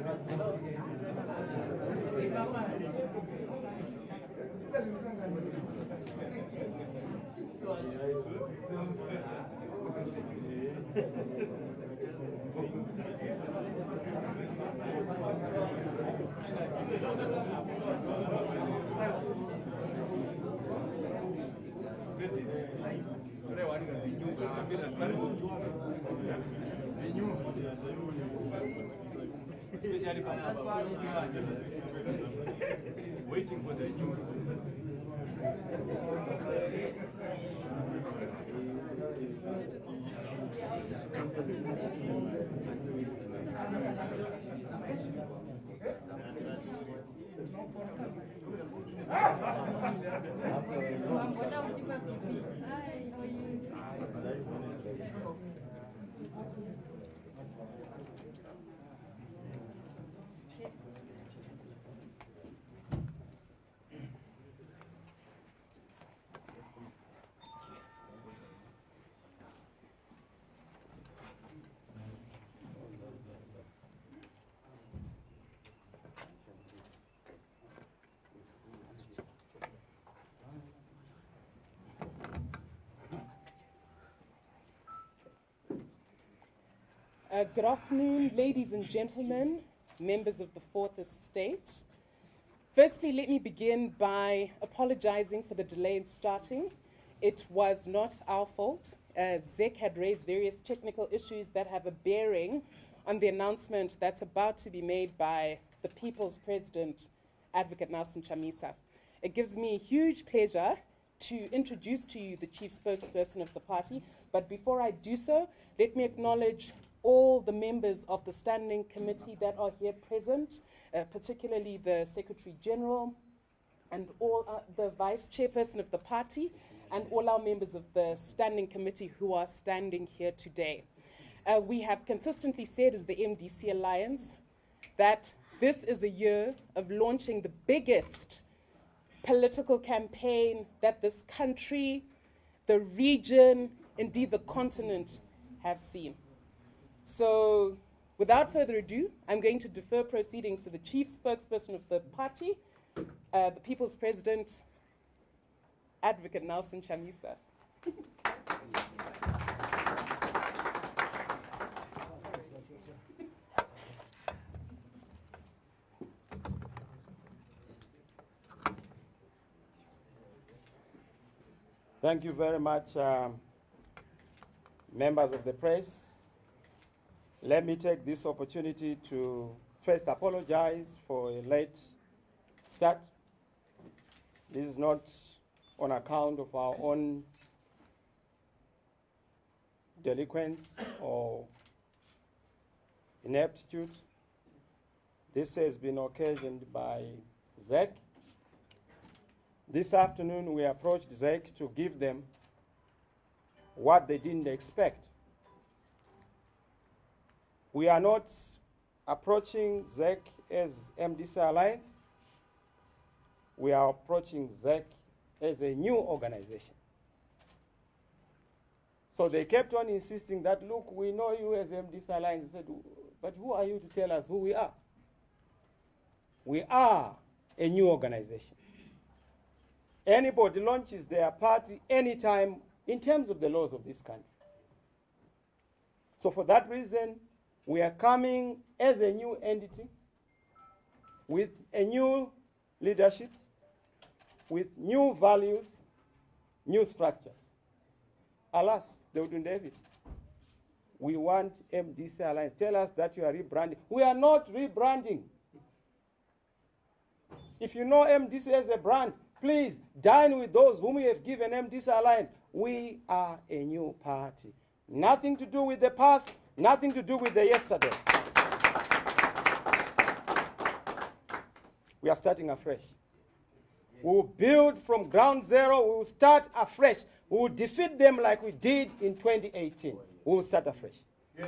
Especially waiting for the new. Good afternoon, ladies and gentlemen, members of the Fourth Estate. Firstly, let me begin by apologizing for the delay in starting. It was not our fault. ZEC had raised various technical issues that have a bearing on the announcement that's about to be made by the People's President, Advocate Nelson Chamisa. It gives me huge pleasure to introduce to you the Chief Spokesperson of the party. But before I do so, let me acknowledge all the members of the Standing Committee that are here present, particularly the Secretary General and all the Vice Chairperson of the party and all our members of the Standing Committee who are standing here today. We have consistently said as the MDC Alliance that this is a year of launching the biggest political campaign that this country, the region, indeed the continent have seen. So, without further ado, I'm going to defer proceedings to the Chief Spokesperson of the party, the People's President, Advocate Nelson Chamisa. Thank you very much, members of the press. Let me take this opportunity to first apologize for a late start. This is not on account of our own delinquents or ineptitude. This has been occasioned by ZEC. This afternoon we approached ZEC to give them what they didn't expect. We are not approaching ZEC as MDC Alliance. We are approaching ZEC as a new organization. So they kept on insisting that, look, we know you as MDC Alliance. They said, but who are you to tell us who we are? We are a new organization. Anybody launches their party anytime in terms of the laws of this country. So for that reason, we are coming as a new entity, with a new leadership, with new values, new structures. Alas, they wouldn't have it. We want MDC Alliance. Tell us that you are rebranding. We are not rebranding. If you know MDC as a brand, please dine with those whom we have given MDC Alliance. We are a new party. Nothing to do with the past. Nothing to do with the yesterday. We are starting afresh. We will build from ground zero. We will start afresh. We will defeat them like we did in 2018. We will start afresh. Yes.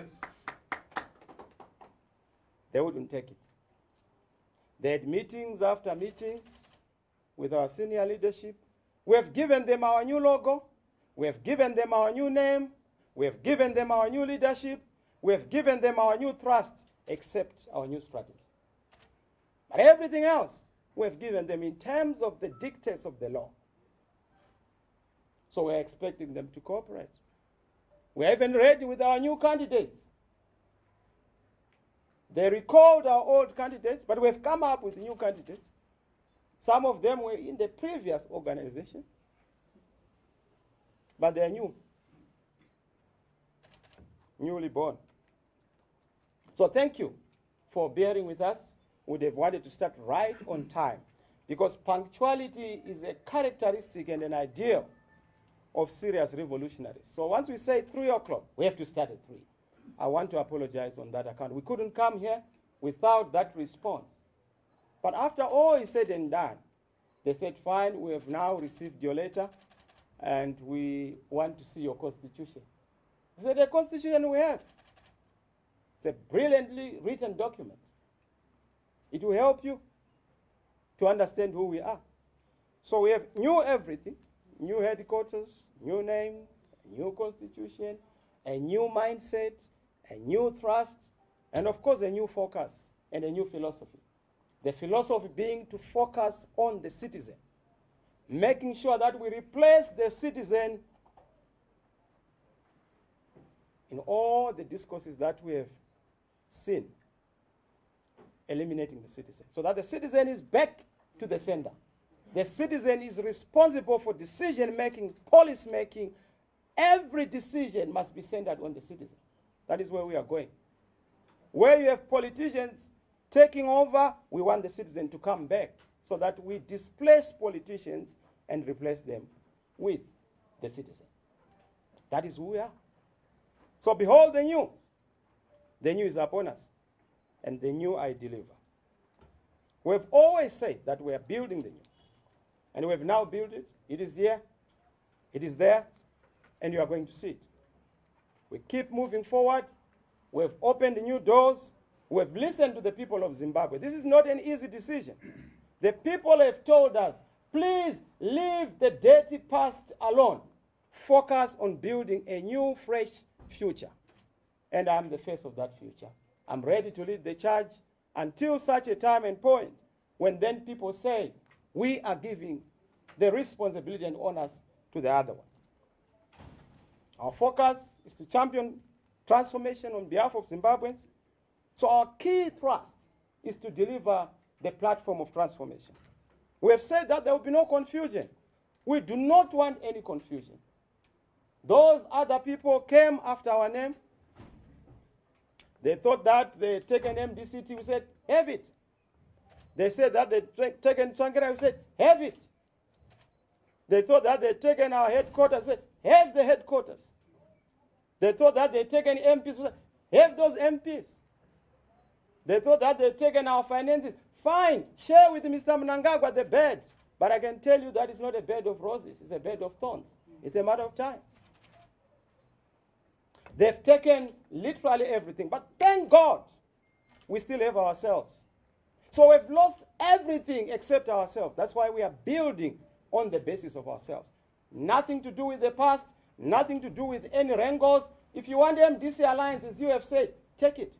They wouldn't take it. They had meetings after meetings with our senior leadership. We have given them our new logo. We have given them our new name. We have given them our new leadership. We have given them our new thrust, except our new strategy. But everything else we have given them in terms of the dictates of the law. So we're expecting them to cooperate. We're even ready with our new candidates. They recalled our old candidates, but we've come up with new candidates. Some of them were in the previous organization, but they're new, newly born. So thank you for bearing with us. Would have wanted to start right on time, because punctuality is a characteristic and an ideal of serious revolutionaries. So once we say 3 o'clock, we have to start at 3. I want to apologize on that account. We couldn't come here without that response. But after all is said and done, they said, fine, we have now received your letter, and we want to see your constitution. They said, the constitution we have. It's a brilliantly written document. It will help you to understand who we are. So we have new everything, new headquarters, new name, new constitution, a new mindset, a new thrust, and of course a new focus and a new philosophy. The philosophy being to focus on the citizen, making sure that we replace the citizen in all the discourses that we have seen, eliminating the citizen, so that the citizen is back to the sender. The citizen is responsible for decision-making, policy-making. Every decision must be centered on the citizen. That is where we are going. Where you have politicians taking over, we want the citizen to come back so that we displace politicians and replace them with the citizen. That is who we are. So behold the new. The new is upon us, and the new I deliver. We have always said that we are building the new, and we have now built it. It is here, it is there, and you are going to see it. We keep moving forward. We have opened new doors. We have listened to the people of Zimbabwe. This is not an easy decision. The people have told us, please leave the dirty past alone. Focus on building a new, fresh future. And I'm the face of that future. I'm ready to lead the charge until such a time and point when then people say, we are giving the responsibility and honors to the other one. Our focus is to champion transformation on behalf of Zimbabweans. So our key thrust is to deliver the platform of transformation. We have said that there will be no confusion. We do not want any confusion. Those other people came after our name. They thought that they had taken MDCT, we said, have it. They said that they had taken Chankara, we said, have it. They thought that they had taken our headquarters, we said, have the headquarters. They thought that they had taken MPs, we said, have those MPs. They thought that they had taken our finances. Fine, share with Mr. Mnangagwa the bed. But I can tell you that it's not a bed of roses, it's a bed of thorns. It's a matter of time. They've taken literally everything, but thank God we still have ourselves. So we've lost everything except ourselves. That's why we are building on the basis of ourselves. Nothing to do with the past, nothing to do with any wrangles. If you want MDC Alliance, as you have said, take it.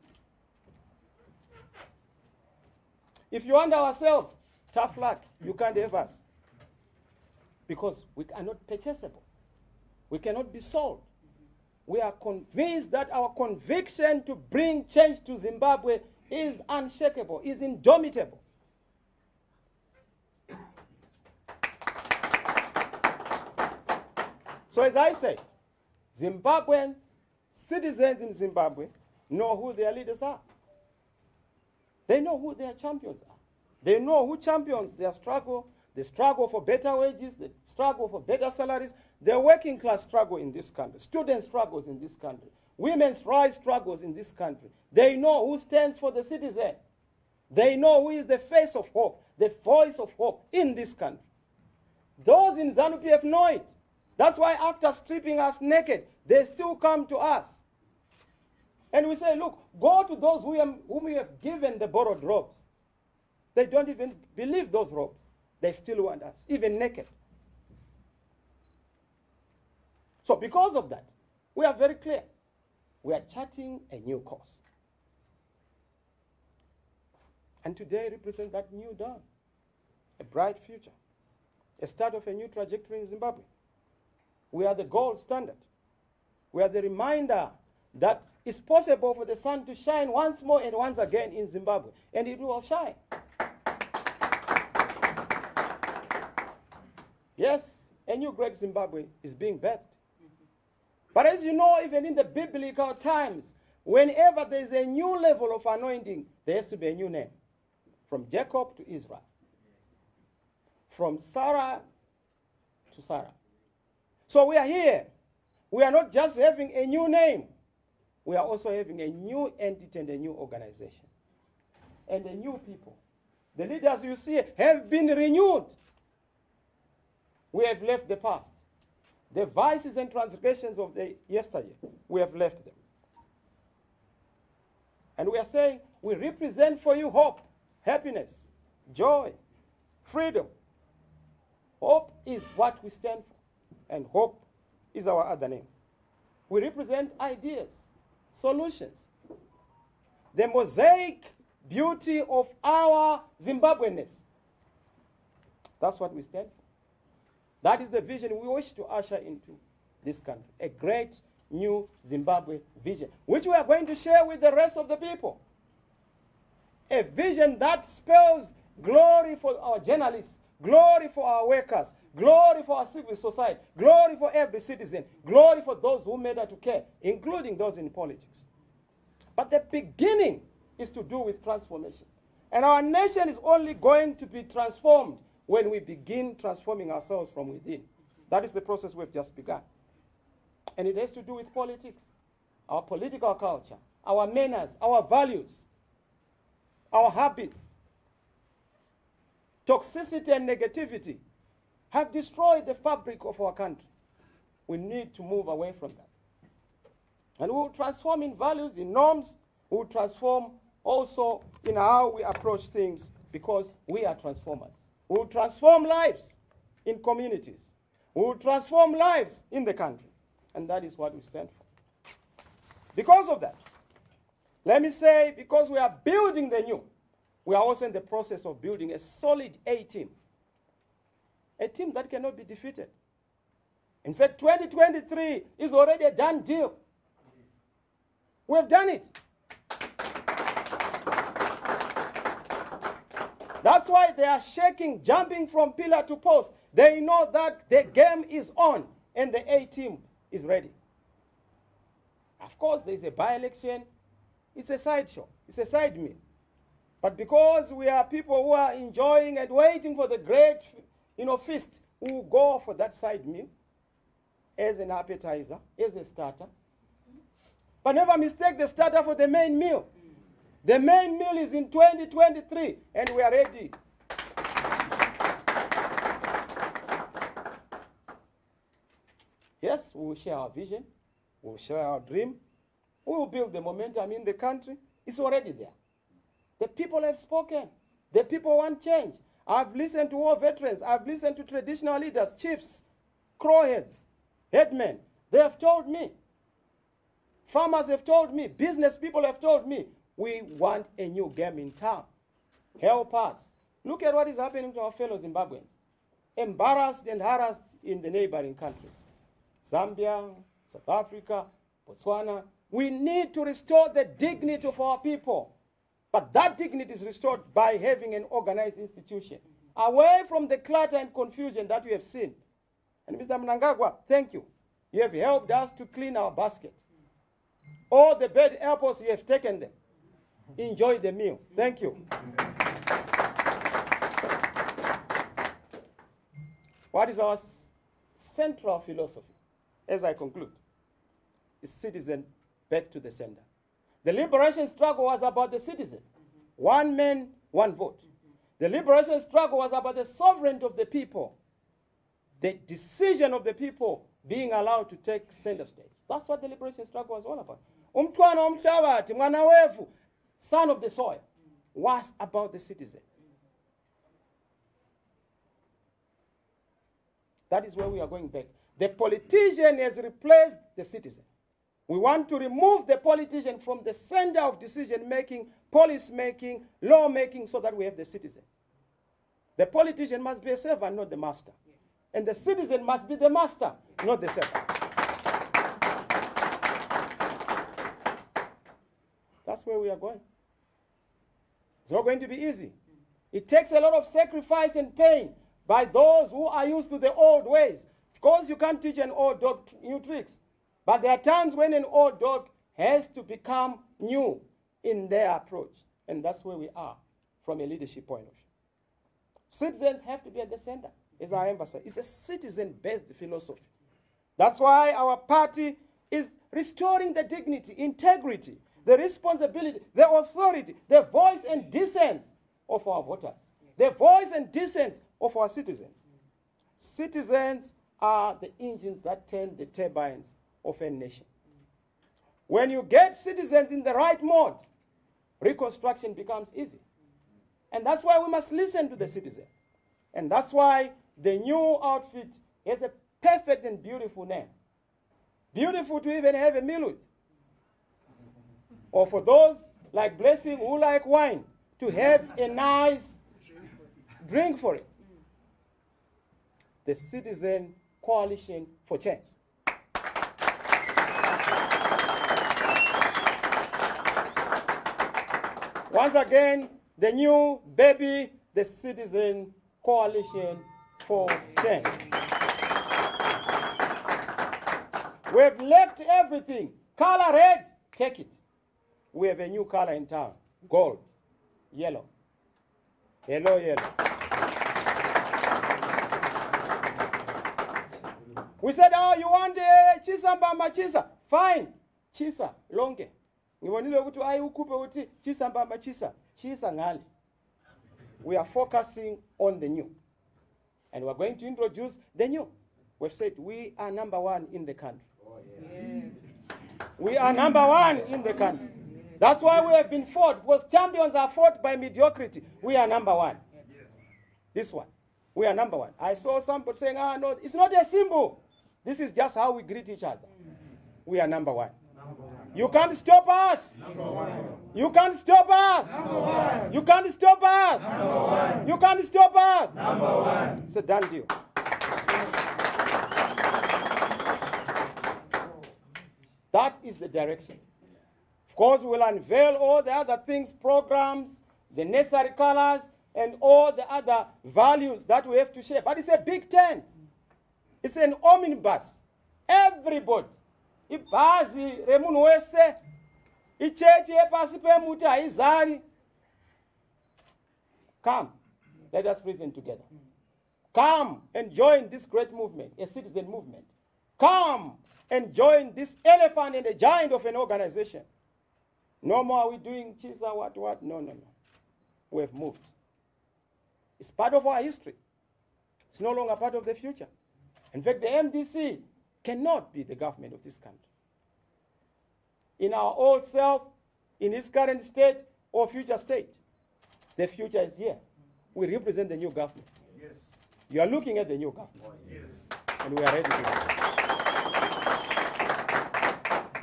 If you want ourselves, tough luck, you can't have us. Because we are not purchasable. We cannot be sold. We are convinced that our conviction to bring change to Zimbabwe is unshakable, is indomitable. So as I say, Zimbabweans, citizens in Zimbabwe, know who their leaders are. They know who their champions are. They know who champions their struggle, the struggle for better wages, the struggle for better salaries. The working class struggle in this country, student struggles in this country, women's rights struggles in this country. They know who stands for the citizen. They know who is the face of hope, the voice of hope in this country. Those in ZANU PF know it. That's why after stripping us naked, they still come to us. And we say, look, go to those whom we have given the borrowed robes. They don't even believe those robes. They still want us, even naked. So because of that, we are very clear. We are charting a new course. and today represent that new dawn, a bright future, a start of a new trajectory in Zimbabwe. We are the gold standard. We are the reminder that it's possible for the sun to shine once more and once again in Zimbabwe, and it will shine. Yes, a new great Zimbabwe is being birthed. But as you know, even in the biblical times, whenever there is a new level of anointing, there has to be a new name. From Jacob to Israel. From Sarah to Sarah. So we are here. We are not just having a new name. We are also having a new entity and a new organization. And a new people. The leaders you see have been renewed. We have left the past. The vices and transgressions of the yesteryear, we have left them. And we are saying, we represent for you hope, happiness, joy, freedom. Hope is what we stand for, and hope is our other name. We represent ideas, solutions, the mosaic beauty of our Zimbabweanness. That's what we stand for. That is the vision we wish to usher into this country, a great new Zimbabwe vision, which we are going to share with the rest of the people. A vision that spells glory for our journalists, glory for our workers, glory for our civil society, glory for every citizen, glory for those who matter to care, including those in politics. But the beginning is to do with transformation. And our nation is only going to be transformed when we begin transforming ourselves from within. That is the process we've just begun. And it has to do with politics, our political culture, our manners, our values, our habits. Toxicity and negativity have destroyed the fabric of our country. We need to move away from that. And we will transform in values, in norms. We will transform also in how we approach things, because we are transformers. We will transform lives in communities. We will transform lives in the country. And that is what we stand for. Because of that, let me say, because we are building the new, we are also in the process of building a solid A team. A team that cannot be defeated. In fact, 2023 is already a done deal. We have done it. That's why they are shaking, jumping from pillar to post. They know that the game is on and the A team is ready. Of course, there's a by-election. It's a sideshow. It's a side meal. But because we are people who are enjoying and waiting for the great, feast, we will go for that side meal as an appetizer, as a starter. But never mistake the starter for the main meal. The main meal is in 2023, and we are ready. Yes, we will share our vision. We will share our dream. We will build the momentum in the country. It's already there. The people have spoken. The people want change. I've listened to all veterans. I've listened to traditional leaders, chiefs, crowheads, headmen. They have told me. Farmers have told me. Business people have told me. We want a new game in town. Help us. Look at what is happening to our fellow Zimbabweans. Embarrassed and harassed in the neighboring countries. Zambia, South Africa, Botswana. We need to restore the dignity of our people. But that dignity is restored by having an organized institution. Away from the clutter and confusion that we have seen. And Mr. Mnangagwa, thank you. You have helped us to clean our basket. All the bad apples, you have taken them. Enjoy the meal. Thank you. What is our central philosophy? As I conclude, is citizen back to the center. The liberation struggle was about the citizen. One man, one vote. The liberation struggle was about the sovereignty of the people. The decision of the people being allowed to take center stage. That's what the liberation struggle was all about. Umtwana umhlabathi mwana wevu, son of the soil, was about the citizen. That is where we are going back. The politician has replaced the citizen. We want to remove the politician from the center of decision-making, policy-making, law-making, so that we have the citizen. The politician must be a servant, not the master. And the citizen must be the master, not the servant. That's where we are going. It's not going to be easy. It takes a lot of sacrifice and pain by those who are used to the old ways. Of course, you can't teach an old dog new tricks. But there are times when an old dog has to become new in their approach. And that's where we are from a leadership point of view. Citizens have to be at the center, as I emphasize. It's a citizen-based philosophy. That's why our party is restoring the dignity, integrity, the responsibility, the authority, the voice and dissent of our voters, the voice and dissent of our citizens. Citizens are the engines that turn the turbines of a nation. When you get citizens in the right mode, reconstruction becomes easy. And that's why we must listen to the citizen. And that's why the new outfit has a perfect and beautiful name. Beautiful to even have a meal with. Or for those like Blessing who like wine, to have a nice drink for it. The Citizen Coalition for Change. Once again, the new baby, the Citizen Coalition for Change. We have left everything. Color red, take it. We have a new color in town. Gold, yellow. Hello, yellow. We said, oh, you want the Chisa Mbamba Chisa? Fine. Chisa, longe. We are focusing on the new. And we're going to introduce the new. We've said we are number one in the country. Oh, yeah. Yeah. We are number one in the country. That's why we have been fought, because champions are fought by mediocrity. We are number one. Yes. This one. We are number one. I saw somebody saying, ah, no, it's not a symbol. This is just how we greet each other. We are number one. You can't stop us. You can't stop us. You can't stop us. You can't stop us. It's a done deal. That is the direction. Of course, we'll unveil all the other things, programs, the necessary colors, and all the other values that we have to share. But it's a big tent. It's an omnibus. Everybody. Ibazi remunwese ichechi epasipe muti aizari. Come, let us reason together. Come and join this great movement, a citizen movement. Come and join this elephant and a giant of an organization. No more are we doing chisa, what, no, no, no. We have moved. It's part of our history. It's no longer part of the future. In fact, the MDC cannot be the government of this country. In our old self, in its current state or future state, the future is here. We represent the new government. Yes. You are looking at the new government. Oh, yes. And we are ready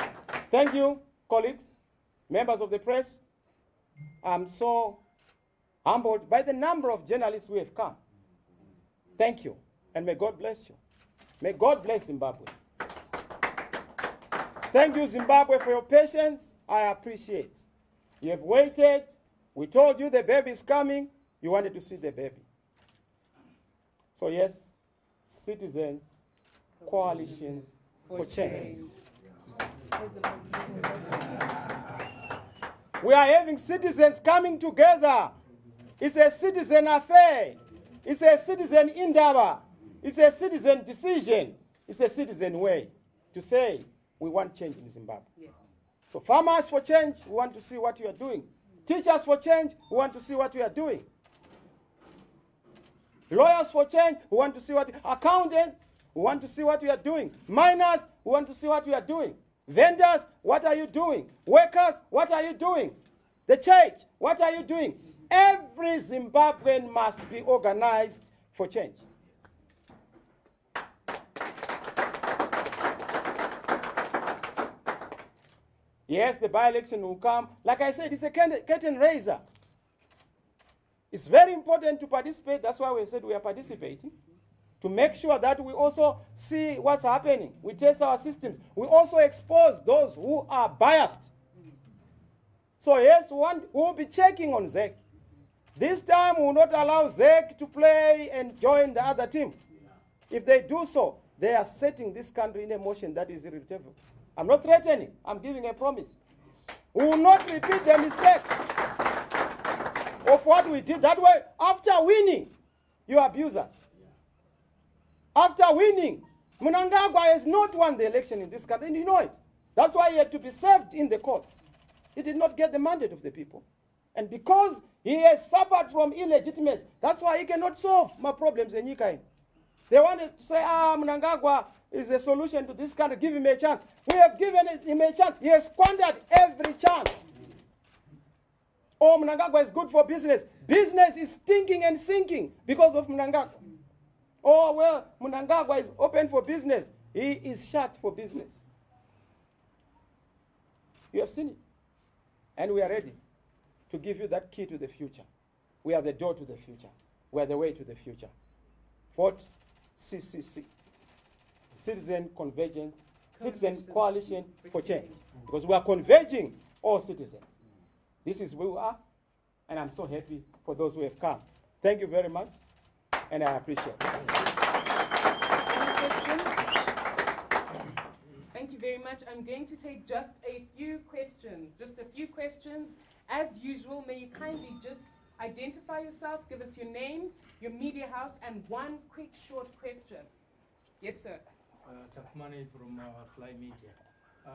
to go. Thank you, colleagues, members of the press. I'm so humbled by the number of journalists who have come. Thank you, and may God bless you. May God bless Zimbabwe. Thank you, Zimbabwe, for your patience. I appreciate. You have waited. We told you the baby is coming. You wanted to see the baby. So yes, citizens, coalitions for change. We are having citizens coming together. It's a citizen affair. It's a citizen endeavor. It's a citizen decision. It's a citizen way to say we want change in Zimbabwe. Yeah. So farmers for change, we want to see what you are doing. Teachers for change, we want to see what you are doing. Lawyers for change, we want to see what you are doing. Accountants, we want to see what you are doing. Miners, we want to see what you are doing. Vendors, what are you doing? Workers, what are you doing? The church, what are you doing? Every Zimbabwean must be organized for change. Yes, the by-election will come. Like I said, it's a curtain raiser. It's very important to participate. That's why we said we are participating, to make sure that we also see what's happening. We test our systems. We also expose those who are biased. So yes, one will be checking on ZEC. This time we will not allow ZEC to play and join the other team. If they do so, they are setting this country in a motion that is irretrievable. I'm not threatening. I'm giving a promise. We will not repeat the mistakes of what we did. That way, after winning, you abuse us. After winning, Mnangagwa has not won the election in this country, and you know it. That's why he had to be served in the courts. He did not get the mandate of the people. And because he has suffered from illegitimacy, that's why he cannot solve my problems in Yikain. They wanted to say, Mnangagwa is a solution to this country, give him a chance. We have given him a chance. He has squandered every chance. Oh, Mnangagwa is good for business. Business is stinking and sinking because of Mnangagwa. Oh, well, Mnangagwa is open for business. He is shut for business. You have seen it. And we are ready to give you that key to the future. We are the door to the future. We are the way to the future. What? CCC. Citizen Convergence. Citizen Coalition for Change. Because we are converging all citizens. This is where we are. And I'm so happy for those who have come. Thank you very much. And I appreciate it. Thank you very much. I'm going to take just a few questions. As usual, may you kindly just identify yourself, give us your name, your media house, and one quick short question. Yes, sir. Taxmani from Fly Media.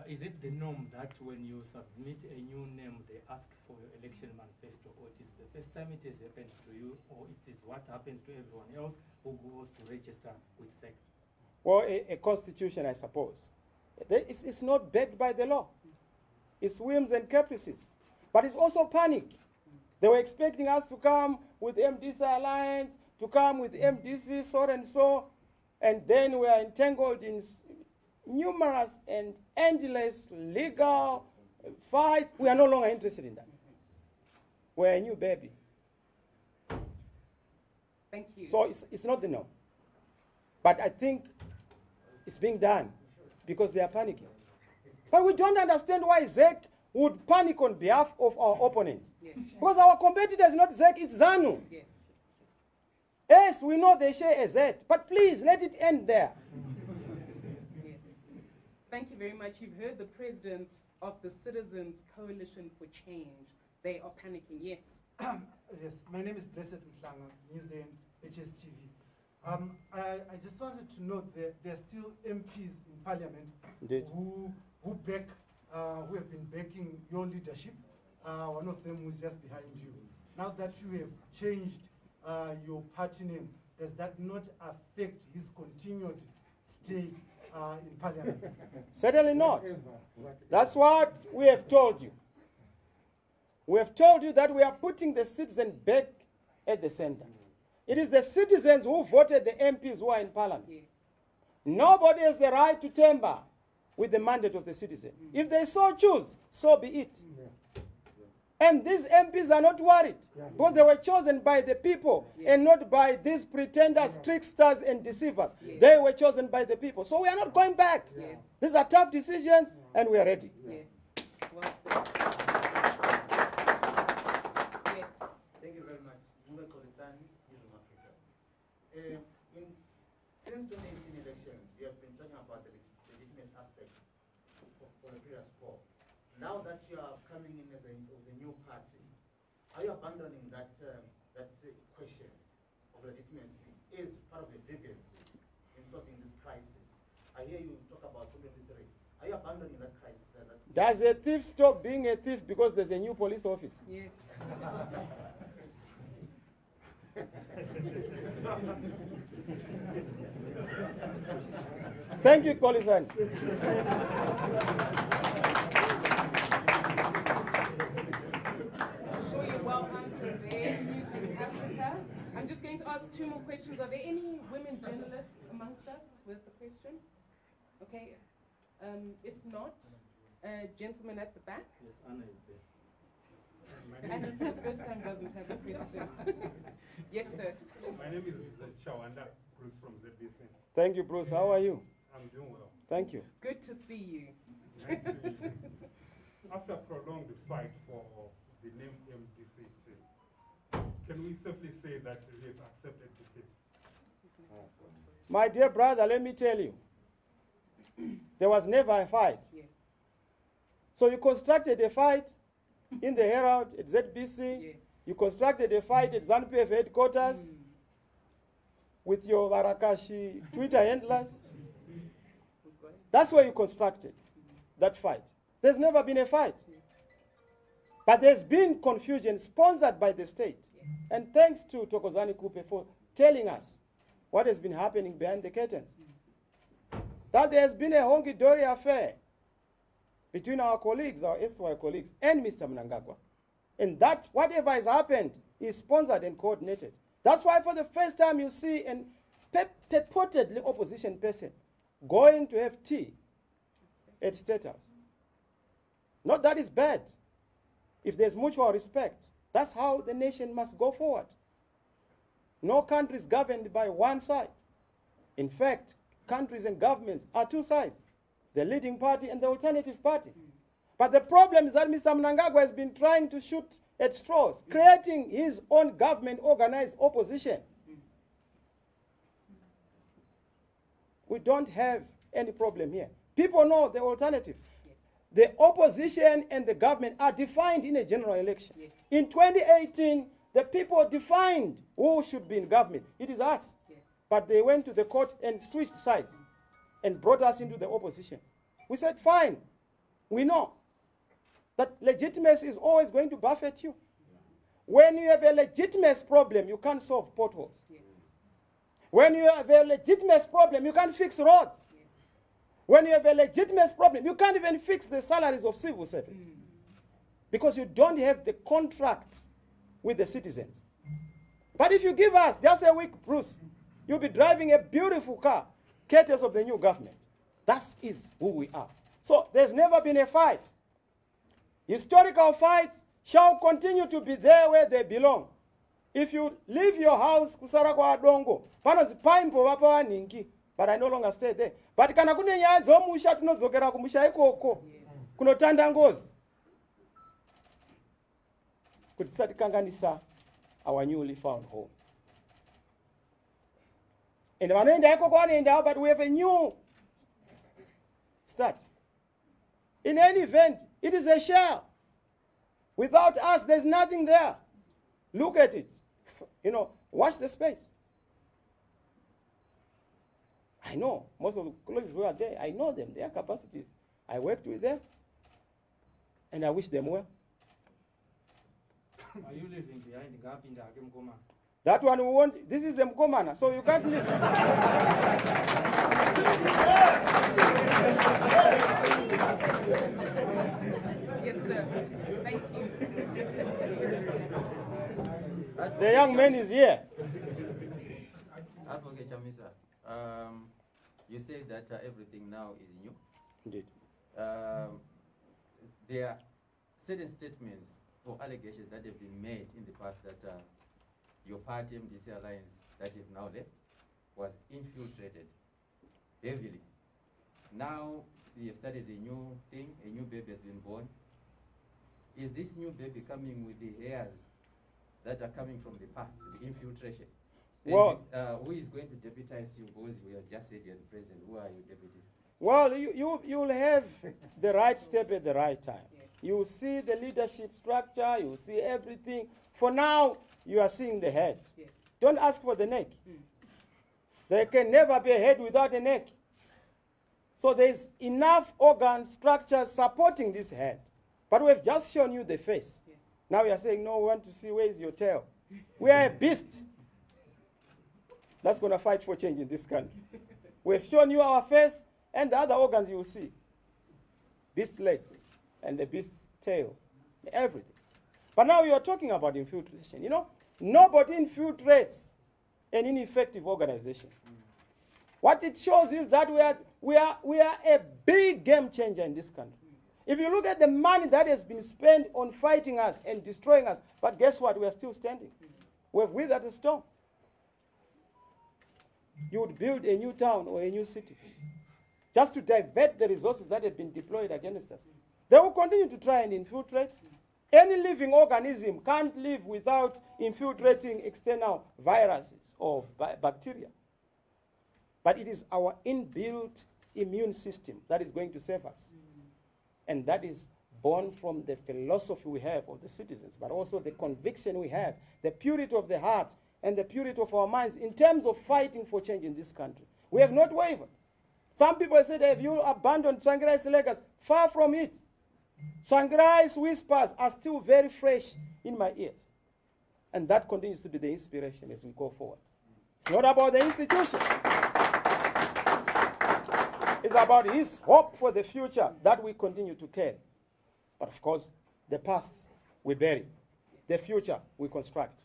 Is it the norm that when you submit a new name, they ask for your election manifesto, or it is the first time it has happened to you, or it is what happens to everyone else who goes to register with ZEC? Well, a constitution, I suppose. It's not backed by the law. It's whims and caprices. But it's also panic. They were expecting us to come with MDC Alliance, to come with MDC so-and-so, and then we are entangled in numerous and endless legal fights. We are no longer interested in that. We're a new baby. Thank you. So it's not the norm. But I think it's being done because they are panicking. But we don't understand why ZEC would panic on behalf of our opponent. Yes. Because our competitor is not ZEC, it's ZANU. Yes. Yes, we know they share a Z, but please let it end there. Thank you very much. You've heard the president of the Citizens Coalition for Change. They are panicking. Yes. Yes. My name is BlessedMhlanga, Newsday and HSTV. I just wanted to note that there are still MPs in Parliament who have been backing your leadership. One of them was just behind you. Now that you have changed your party name, does that not affect his continued stay in Parliament? Certainly not. Whatever. That's what we have told you. We have told you that we are putting the citizen back at the center. It is the citizens who voted the MPs who are in Parliament. Yeah. Nobody has the right to tamper with the mandate of the citizen. Mm. If they so choose, so be it. Yeah. Yeah. And these MPs are not worried, because they were chosen by the people and not by these pretenders, tricksters, and deceivers. Yeah. They were chosen by the people. So we are not going back. Yeah. These are tough decisions, and we are ready. Yeah. Yeah. Well, thank you very much. Tokozani Khupe. Since 2018 elections, we have been talking about the legitimacy aspect for the previous poll. Now that you are coming in as the new party, are you abandoning that question of legitimacy is part of the grievances in solving this crisis? I hear you talk about military. Are you abandoning that crisis? Does a thief stop being a thief because there's a new police officer? Yes. Thank you, Colisan. I'm sure you're well answered there, News in Africa. I'm just going to ask two more questions. Are there any women journalists amongst us with a question? Okay. If not, Gentleman at the back. Yes, Anna is there. And for the first time doesn't have a question. Yes, sir. My name is Chawanda Bruce from ZBC. Thank you, Bruce. How are you? I'm doing well. Thank you. Good to see you. Nice to meet you. After a prolonged fight for the name MDC itself, can we safely say that we have accepted defeat? My dear brother, let me tell you, there was never a fight. Yes. So you constructed a fight in the Herald, at ZBC, yes. You constructed a fight at ZANU PF headquarters with your Varakashi Twitter handlers. That's where you constructed that fight. There's never been a fight. Yes. But there's been confusion sponsored by the state. Yes. And thanks to Tokozani Khupe for telling us what has been happening behind the curtains. Yes. That there has been a honky-dory affair between our colleagues, our erstwhile colleagues, and Mr. Mnangagwa. And that, whatever has happened, is sponsored and coordinated. That's why for the first time you see a purportedly opposition person going to have tea at State House. Not that is bad. If there's mutual respect, that's how the nation must go forward. No country is governed by one side. In fact, countries and governments are two sides. The leading party and the alternative party. But the problem is that Mr. Mnangagwa has been trying to shoot at straws, creating his own government-organized opposition. We don't have any problem here. People know the alternative. Yes. The opposition and the government are defined in a general election. Yes. In 2018, the people defined who should be in government. It is us. Yes. But they went to the court and switched sides and brought us into the opposition. We said, fine, we know that legitimacy is always going to buffet you. Yeah. When you have a legitimate problem, you can't solve potholes. Yeah. When you have a legitimate problem, you can't fix roads. Yeah. When you have a legitimate problem, you can't even fix the salaries of civil servants. Mm. Because you don't have the contract with the citizens. But if you give us just a week, Bruce, you'll be driving a beautiful car, caters of the new government. That is who we are. So there's never been a fight. Historical fights shall continue to be there where they belong. If you leave your house, kusaragwa adongo, panozi paimbo wapawa ningi, but I no longer stay there. But kana kune nyazo musha tunozogera kumusha eko oko, kunotanda ngozi. Kutisati kanganisa our newly found home. But we have a new start. In any event, it is a shell. Without us, there's nothing there. Look at it. You know, watch the space. I know most of the colleagues who are there, I know them, their capacities. I worked with them, and I wish them well. Are you leaving behind the gap in the Hakim Koma? That one we want, this is the Mkomana, so you can't leave. Yes, sir. Thank you. The young man is here. Advocate Chamisa, you say that everything now is new. Indeed. There are certain statements or allegations that have been made in the past that your party, MDC Alliance, that you've now left, was infiltrated heavily. Now we have started a new thing, a new baby has been born. Is this new baby coming with the heirs that are coming from the past, the infiltration? Well, who is going to deputize you? Because we have just said you're the president. Who are you deputy? Well, you'll have the right step at the right time. Yes. You'll see the leadership structure, you'll see everything. For now, you are seeing the head. Yes. Don't ask for the neck. Mm. There can never be a head without a neck. So there's enough organ structure supporting this head. But we've just shown you the face. Yes. Now you're saying, no, we want to see where is your tail. We are a beast that's going to fight for change in this country. We've shown you our face. And the other organs you will see, beast legs and the beast tail, everything. But now you are talking about infiltration. You know, nobody infiltrates an ineffective organization. What it shows is that we are a big game changer in this country. If you look at the money that has been spent on fighting us and destroying us, but guess what? We are still standing. We have weathered the storm. You would build a new town or a new city just to divert the resources that have been deployed against us. They will continue to try and infiltrate. Any living organism can't live without infiltrating external viruses or bacteria. But it is our inbuilt immune system that is going to save us. And that is born from the philosophy we have of the citizens, but also the conviction we have, the purity of the heart and the purity of our minds in terms of fighting for change in this country. We have not wavered. Some people have said, have you abandoned Tsvangirai legacy? Far from it. Tsvangirai's whispers are still very fresh in my ears. And that continues to be the inspiration as we go forward. It's not about the institution. It's about his hope for the future that we continue to carry. But of course, the past we bury. The future we construct.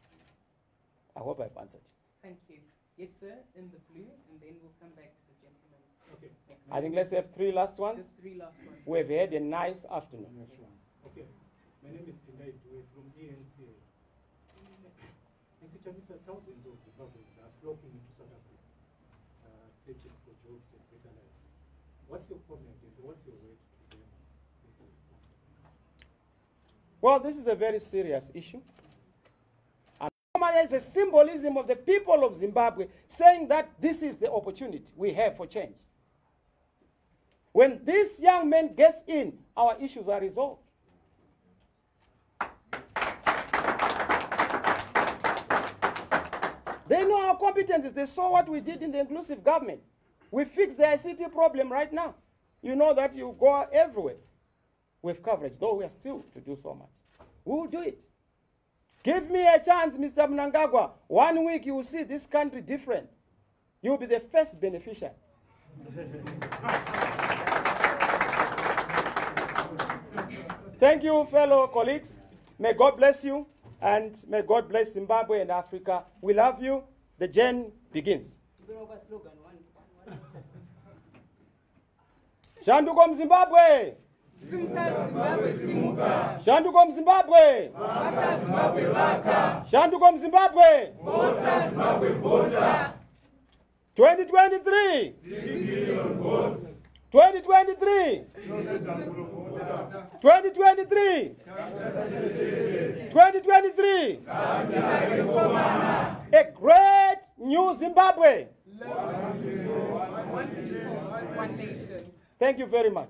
I hope I've answered. Thank you. Yes, sir, in the blue, and then we'll come back to the gentleman. Okay. I think let's have three last ones. Just three last ones. We've had a nice afternoon. Nice one. Okay. My name is Pinay Dwe from ENCA. Mr. Chamisa, thousands of Zimbabweans are flocking into South Africa, searching for jobs and better life. What's your comment and what's your way to them? Well, this is a very serious issue. And there's a symbolism of the people of Zimbabwe saying that this is the opportunity we have for change. When this young man gets in, our issues are resolved. They know our competencies. They saw what we did in the inclusive government. We fixed the ICT problem right now. You know that you go everywhere with coverage, though we are still to do so much. We will do it. Give me a chance, Mr. Mnangagwa. 1 week you will see this country different. You will be the first beneficiary. Thank you, fellow colleagues. May God bless you, and may God bless Zimbabwe and Africa. We love you. The journey begins. Shanduko Mzimbabwe! Zimbabwe simuka! Shanduko Mzimbabwe! Vaka Zimbabwe vaka! Shanduko Mzimbabwe! Vota Zimbabwe vota! 2023! 6 million votes! 2023! 2023! 2023! A great new Zimbabwe! One people, one nation. Thank you very much.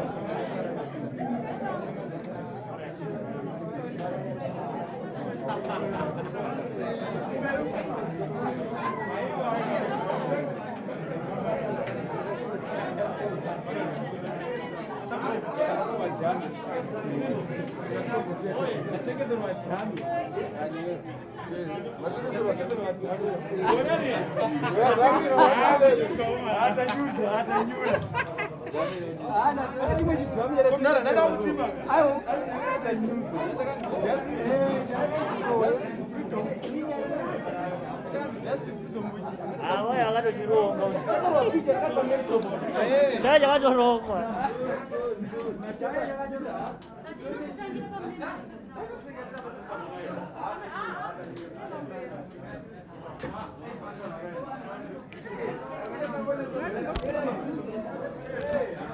very much.